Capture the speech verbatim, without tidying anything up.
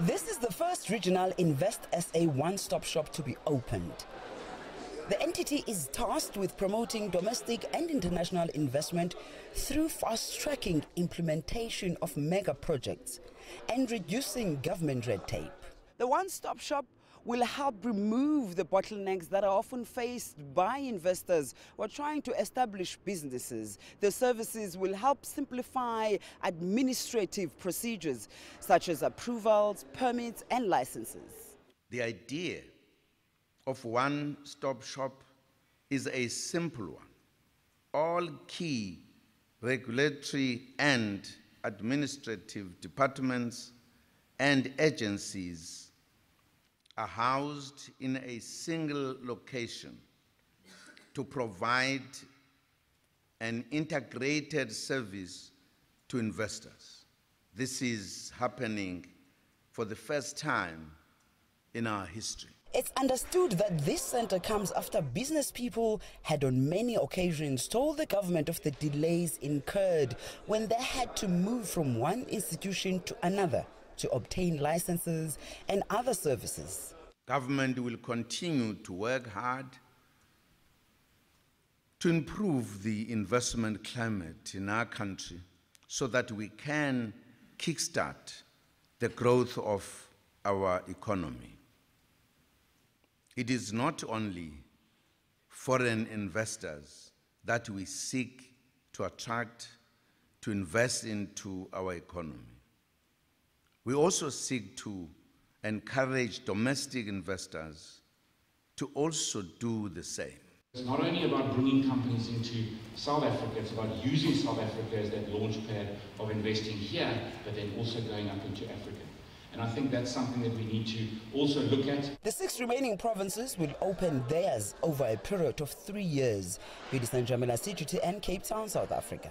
This is the first regional Invest S A one-stop shop to be opened. The entity is tasked with promoting domestic and international investment through fast-tracking implementation of mega projects and reducing government red tape. The one-stop shop will help remove the bottlenecks that are often faced by investors who are trying to establish businesses. The services will help simplify administrative procedures such as approvals, permits and licenses. The idea of one-stop shop is a simple one. All key regulatory and administrative departments and agencies are housed in a single location to provide an integrated service to investors. This is happening for the first time in our history. It's understood that this centre comes after business people had on many occasions told the government of the delays incurred when they had to move from one institution to another to obtain licenses and other services. Government will continue to work hard to improve the investment climate in our country so that we can kickstart the growth of our economy. It is not only foreign investors that we seek to attract to invest into our economy. We also seek to encourage domestic investors to also do the same. It's not only about bringing companies into South Africa, it's about using South Africa as that launchpad of investing here, but then also going up into Africa. And I think that's something that we need to also look at. The six remaining provinces will open theirs over a period of three years. Bidisang Jamila, C G T N, Cape Town, South Africa.